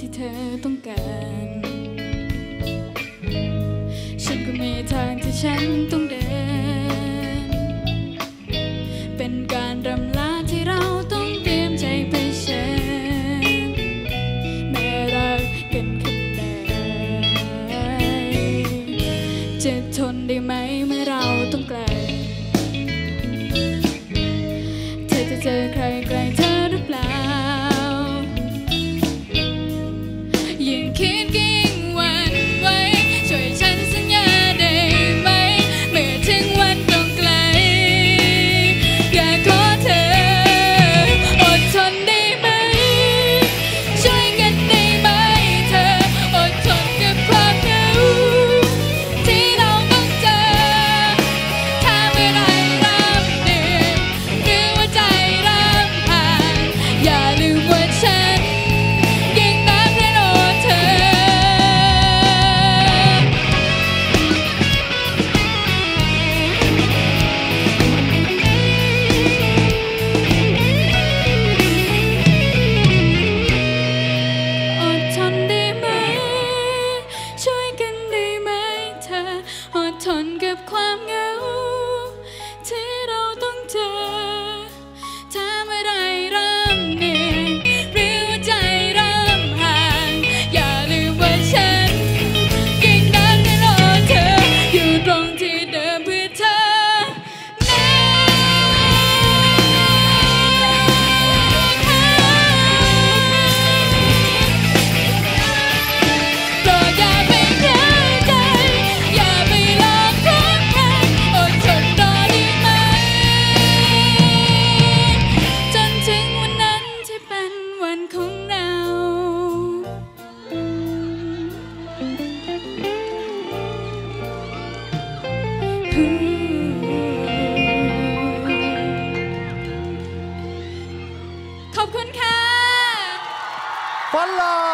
ที่เธอต้องการฉันก็มีทางที่ฉันต้องเดินเป็นการรำลาที่เราต้องเตรียมใจไปเชิญแม้รักกันขนาดไหนจะทนได้ไหมเมื่อเราต้องไกลเธอจะเจอใครไกลเธอหรือเปล่าทนกับความเหงาที่เราต้องเจอถ้าเมื่อไรเริ่มเหนื่อยหรือว่าใจเริ่มห่างอย่าลืมว่าฉันยังรักและรอเธออยู่ตรงที่เดิมเพื่อเธอนะโปรดอย่าไปแค่ขอบคุณค่ะ